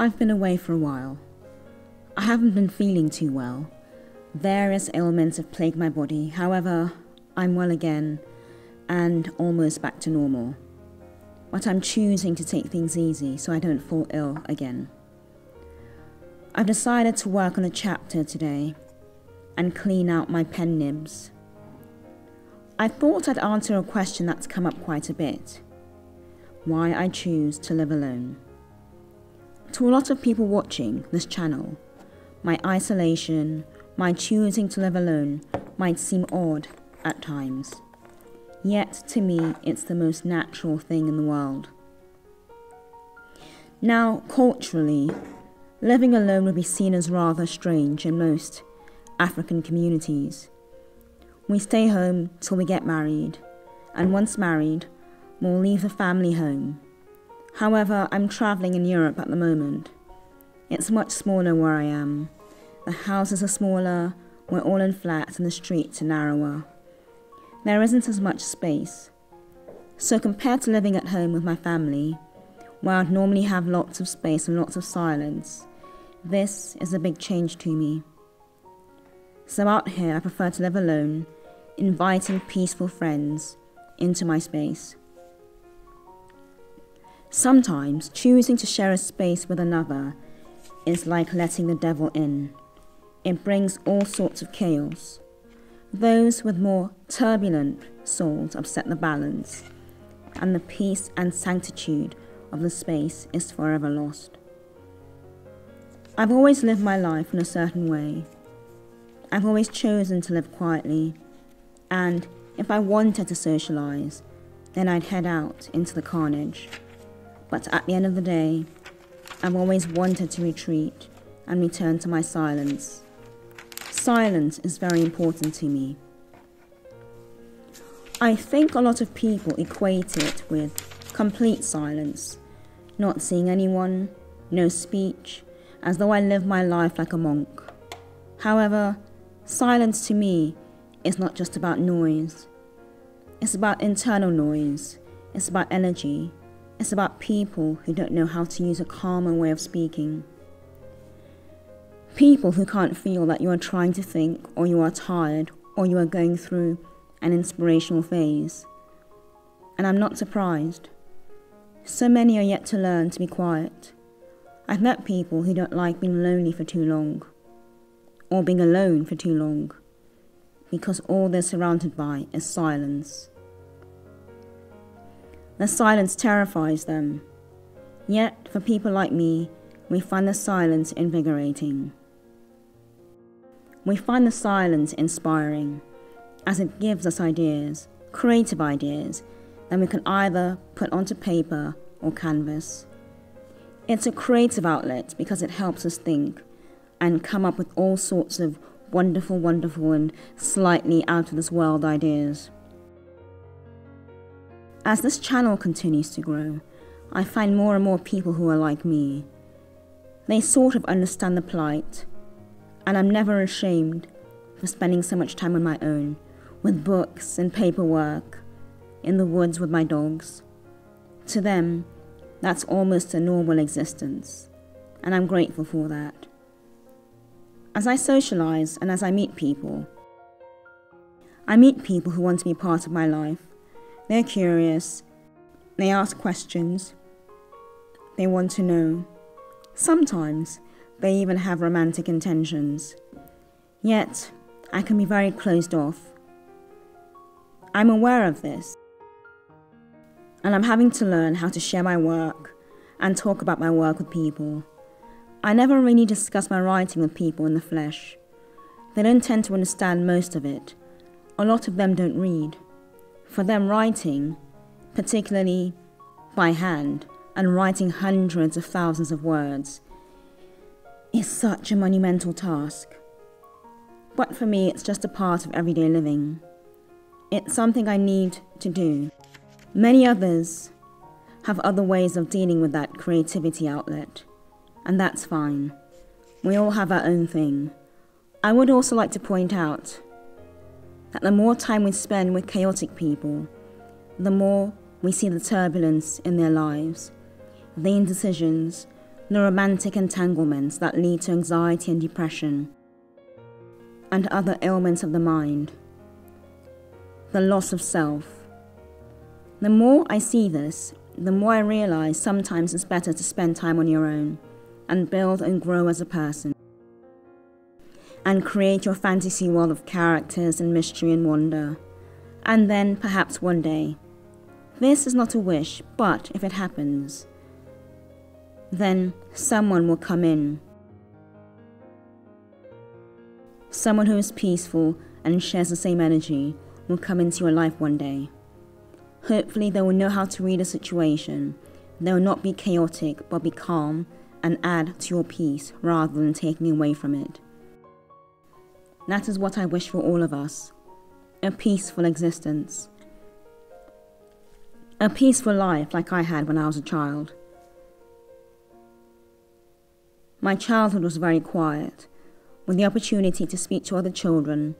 I've been away for a while. I haven't been feeling too well. Various ailments have plagued my body. However, I'm well again and almost back to normal. But I'm choosing to take things easy so I don't fall ill again. I've decided to work on a chapter today and clean out my pen nibs. I thought I'd answer a question that's come up quite a bit. Why I choose to live alone. To a lot of people watching this channel, my isolation, my choosing to live alone might seem odd at times. Yet, to me, it's the most natural thing in the world. Now, culturally, living alone would be seen as rather strange in most African communities. We stay home till we get married, and once married, we'll leave the family home. However, I'm travelling in Europe at the moment. It's much smaller where I am. The houses are smaller, we're all in flats and the streets are narrower. There isn't as much space. So compared to living at home with my family, where I'd normally have lots of space and lots of silence, this is a big change to me. So out here, I prefer to live alone, inviting peaceful friends into my space. Sometimes, choosing to share a space with another is like letting the devil in. It brings all sorts of chaos. Those with more turbulent souls upset the balance, and the peace and sanctitude of the space is forever lost. I've always lived my life in a certain way. I've always chosen to live quietly, and if I wanted to socialise, then I'd head out into the carnage. But at the end of the day, I've always wanted to retreat and return to my silence. Silence is very important to me. I think a lot of people equate it with complete silence, not seeing anyone, no speech, as though I live my life like a monk. However, silence to me is not just about noise. It's about internal noise. It's about energy. It's about people who don't know how to use a calmer way of speaking. People who can't feel that you are trying to think, or you are tired, or you are going through an inspirational phase. And I'm not surprised. So many are yet to learn to be quiet. I've met people who don't like being lonely for too long, or being alone for too long, because all they're surrounded by is silence. The silence terrifies them. Yet, for people like me, we find the silence invigorating. We find the silence inspiring, as it gives us ideas, creative ideas, that we can either put onto paper or canvas. It's a creative outlet because it helps us think and come up with all sorts of wonderful, wonderful and slightly out of this world ideas. As this channel continues to grow, I find more and more people who are like me. They sort of understand the plight, and I'm never ashamed for spending so much time on my own, with books and paperwork, in the woods with my dogs. To them, that's almost a normal existence, and I'm grateful for that. As I socialise and as I meet people who want to be part of my life. They're curious, they ask questions, they want to know. Sometimes they even have romantic intentions. Yet, I can be very closed off. I'm aware of this, and I'm having to learn how to share my work and talk about my work with people. I never really discuss my writing with people in the flesh. They don't tend to understand most of it. A lot of them don't read. For them, writing, particularly by hand, and writing hundreds of thousands of words, is such a monumental task. But for me, it's just a part of everyday living. It's something I need to do. Many others have other ways of dealing with that creativity outlet. And that's fine. We all have our own thing. I would also like to point out that the more time we spend with chaotic people, the more we see the turbulence in their lives, the indecisions, the romantic entanglements that lead to anxiety and depression, and other ailments of the mind, the loss of self. The more I see this, the more I realize sometimes it's better to spend time on your own and build and grow as a person, and create your fantasy world of characters and mystery and wonder, and then perhaps one day. This is not a wish, but if it happens, then someone will come in. Someone who is peaceful and shares the same energy will come into your life one day. Hopefully they will know how to read a situation. They will not be chaotic, but be calm and add to your peace rather than taking away from it. That is what I wish for all of us, a peaceful existence. A peaceful life like I had when I was a child. My childhood was very quiet, with the opportunity to speak to other children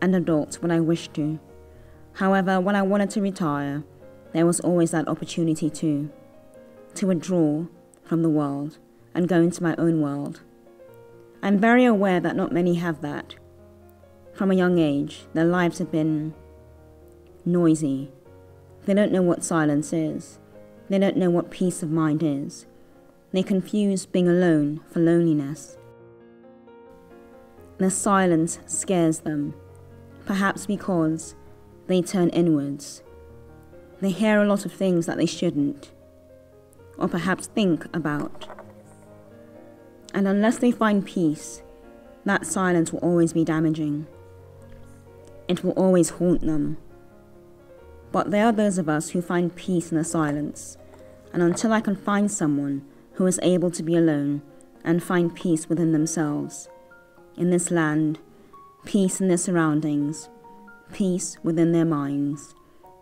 and adults when I wished to. However, when I wanted to retire, there was always that opportunity too, to withdraw from the world and go into my own world. I'm very aware that not many have that. From a young age, their lives have been noisy. They don't know what silence is. They don't know what peace of mind is. They confuse being alone for loneliness. The silence scares them, perhaps because they turn inwards. They hear a lot of things that they shouldn't, or perhaps think about. And unless they find peace, that silence will always be damaging. It will always haunt them. But there are those of us who find peace in the silence, and until I can find someone who is able to be alone and find peace within themselves, in this land, peace in their surroundings, peace within their minds,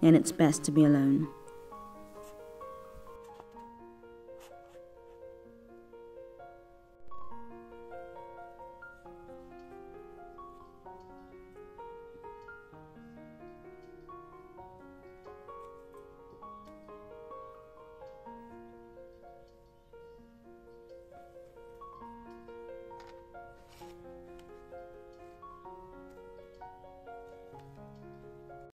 then it's best to be alone.